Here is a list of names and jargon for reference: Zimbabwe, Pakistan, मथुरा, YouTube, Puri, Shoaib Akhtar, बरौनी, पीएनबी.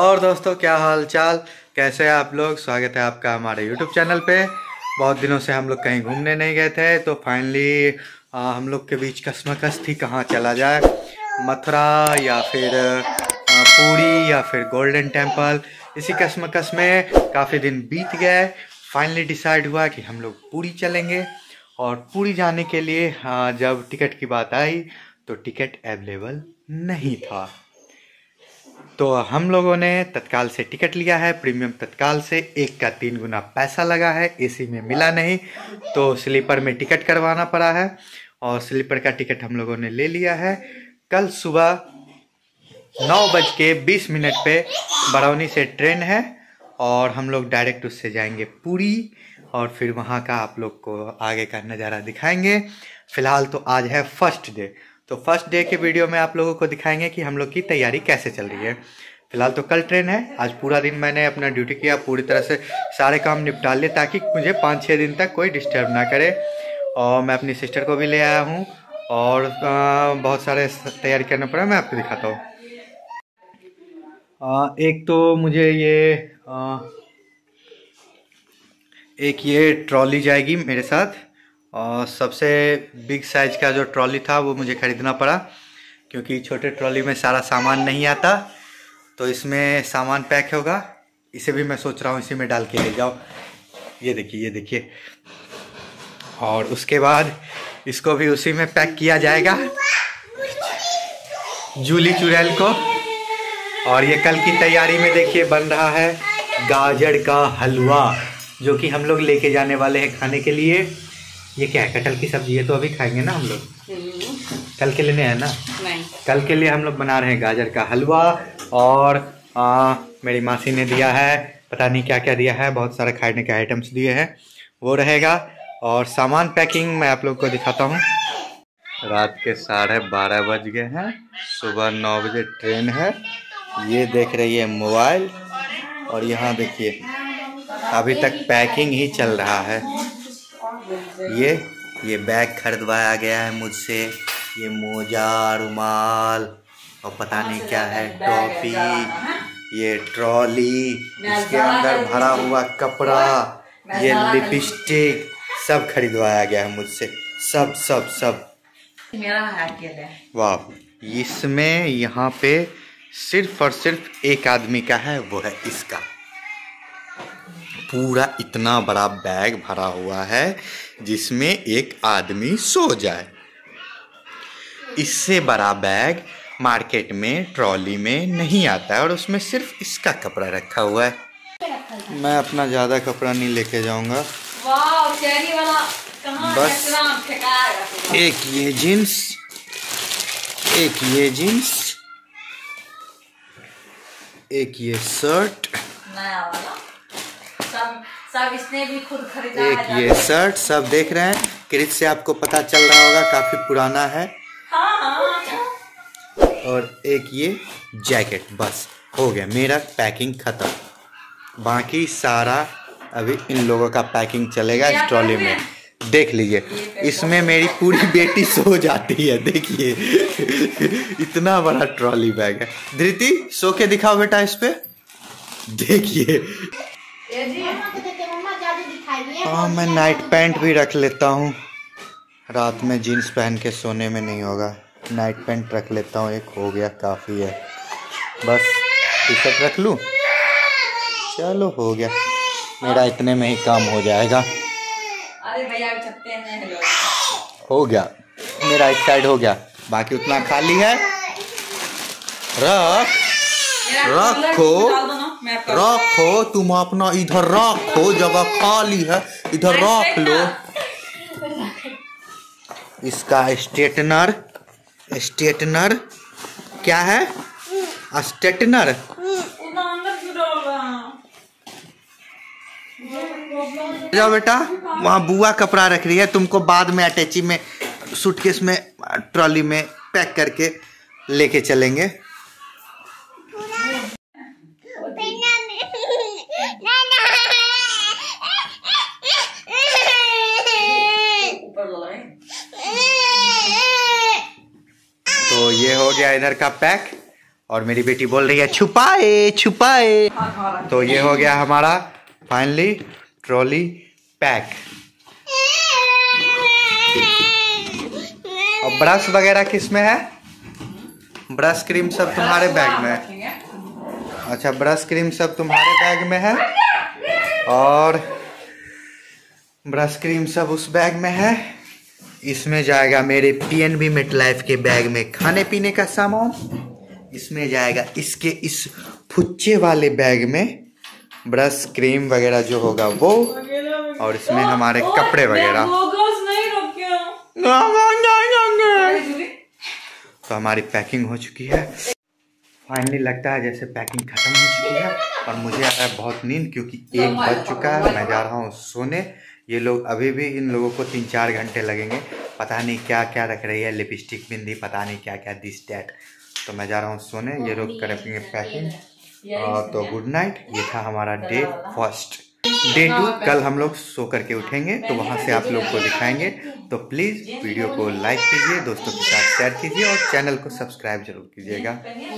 और दोस्तों क्या हाल चाल, कैसे हैं आप लोग। स्वागत है आपका हमारे YouTube चैनल पे। बहुत दिनों से हम लोग कहीं घूमने नहीं गए थे, तो फाइनली हम लोग के बीच कसमकस थी कहाँ चला जाए, मथुरा या फिर पूरी या फिर गोल्डन टेम्पल। इसी कसमकस में काफ़ी दिन बीत गए। फाइनली डिसाइड हुआ कि हम लोग पूरी चलेंगे। और पूरी जाने के लिए जब टिकट की बात आई तो टिकट अवेलेबल नहीं था, तो हम लोगों ने तत्काल से टिकट लिया है। प्रीमियम तत्काल से एक का 3 गुना पैसा लगा है, एसी में मिला नहीं तो स्लीपर में टिकट करवाना पड़ा है। और स्लीपर का टिकट हम लोगों ने ले लिया है। कल सुबह 9:20 पे बरौनी से ट्रेन है और हम लोग डायरेक्ट उससे जाएंगे पूरी, और फिर वहाँ का आप लोग को आगे का नज़ारा दिखाएंगे। फ़िलहाल तो आज है फर्स्ट डे, तो फर्स्ट डे के वीडियो में आप लोगों को दिखाएंगे कि हम लोग की तैयारी कैसे चल रही है। फ़िलहाल तो कल ट्रेन है। आज पूरा दिन मैंने अपना ड्यूटी किया, पूरी तरह से सारे काम निपटा लिए ताकि मुझे 5-6 दिन तक कोई डिस्टर्ब ना करे। और मैं अपनी सिस्टर को भी ले आया हूँ और बहुत सारे तैयारी करना पड़ा। मैं आपको दिखाता हूँ। एक तो मुझे ये एक ये ट्रॉली जाएगी मेरे साथ, और सबसे बिग साइज का जो ट्रॉली था वो मुझे ख़रीदना पड़ा क्योंकि छोटे ट्रॉली में सारा सामान नहीं आता। तो इसमें सामान पैक होगा, इसे भी मैं सोच रहा हूँ इसी में डाल के ले जाओ। ये देखिए। और उसके बाद इसको भी उसी में पैक किया जाएगा, जूली चुड़ैल को। और ये कल की तैयारी में देखिए बन रहा है गाजर का हलवा, जो कि हम लोग लेके जाने वाले हैं खाने के लिए। ये क्या है, कटहल की सब्जी है, तो अभी खाएंगे ना हम लोग, कल के लिए नहीं है ना। नहीं, कल के लिए हम लोग बना रहे हैं गाजर का हलवा। और मेरी मासी ने दिया है, पता नहीं क्या क्या दिया है, बहुत सारे खाने के आइटम्स दिए हैं, वो रहेगा। और सामान पैकिंग मैं आप लोग को दिखाता हूँ। रात के 12:30 बज गए हैं, सुबह 9 बजे ट्रेन है। ये देख रही है मोबाइल, और यहाँ देखिए अभी तक पैकिंग ही चल रहा है। ये बैग खरीदवाया गया है मुझसे, ये मोजा, रुमाल और पता नहीं क्या है, टॉपी, ये ट्रॉली, इसके अंदर भरा हुआ कपड़ा, ये लिपस्टिक, सब खरीदवाया गया है मुझसे, सब। वाह, इसमें यहाँ पे सिर्फ और सिर्फ एक आदमी का है, वो है इसका। पूरा इतना बड़ा बैग भरा हुआ है जिसमें एक आदमी सो जाए। इससे बड़ा बैग मार्केट में ट्रॉली में नहीं आता है, और उसमें सिर्फ इसका कपड़ा रखा हुआ है। मैं अपना ज़्यादा कपड़ा नहीं लेके जाऊँगा, बस एक ये जीन्स, एक ये शर्ट, सब इसने भी खुद खरीदा है। एक ये शर्ट, सब देख रहे हैं क्रिच से आपको पता चल रहा होगा काफी पुराना है। हाँ। और एक ये जैकेट, बस हो गया मेरा पैकिंग खत्म। बाकी सारा अभी इन लोगों का पैकिंग चलेगा इस ट्रॉली में। देख लीजिए, इसमें मेरी पूरी बेटी सो जाती है। देखिए इतना बड़ा ट्रॉली बैग है। धृति, सो के दिखाओ बेटा इस पे। देखिए, हाँ मैं नाइट पैंट भी रख लेता हूँ, रात में जीन्स पहन के सोने में नहीं होगा, नाइट पैंट रख लेता हूँ, एक हो गया, काफ़ी है। बस टी शर्ट रख लूँ, चलो हो गया, मेरा इतने में ही काम हो जाएगा। अरे भैया हो गया, मेरा एक साइड हो गया, बाकी उतना खाली है। रखो तुम अपना, इधर रखो, जगह खाली है, इधर रख लो। इसका स्ट्रेटनर क्या है, स्ट्रेटनर। जाओ बेटा, वहाँ बुआ कपड़ा रख रही है, तुमको बाद में अटैची में सूटकेस में ट्रॉली में पैक करके लेके चलेंगे। तो ये हो गया इधर का पैक। और मेरी बेटी बोल रही है छुपाए छुपाए। तो ये हो गया हमारा फाइनली ट्रॉली पैक। और ब्रश वगैरह किस में है? ब्रश क्रीम सब तुम्हारे बैग में है। अच्छा, ब्रश क्रीम सब तुम्हारे बैग में है और ब्रश क्रीम सब उस बैग में है। इसमें जाएगा मेरे पीएनबी मिड लाइफ के बैग में खाने पीने का सामान। इसमें जाएगा इसके इस फुच्चे वाले बैग में ब्रश क्रीम वगैरह जो होगा वो, और इसमें हमारे कपड़े वगैरह। तो हमारी पैकिंग हो चुकी है। फाइनली लगता है जैसे पैकिंग खत्म हो चुकी है और मुझे आ रहा है बहुत नींद, क्योंकि 1 बज चुका है। मैं जा रहा हूँ सोने। ये लोग अभी भी, इन लोगों को 3-4 घंटे लगेंगे। पता नहीं क्या क्या रख रही है, लिपस्टिक बिंदी, पता नहीं क्या क्या दिस डैट। तो मैं जा रहा हूँ सोने, ये लोग करेंगे पैकिंग। और तो गुड नाइट। ये था हमारा डे 1। डे 2 कल हम लोग सो करके उठेंगे, तो वहाँ से आप लोग को दिखाएंगे। तो प्लीज़ वीडियो को लाइक कीजिए, दोस्तों के साथ शेयर कीजिए और चैनल को सब्सक्राइब जरूर कीजिएगा।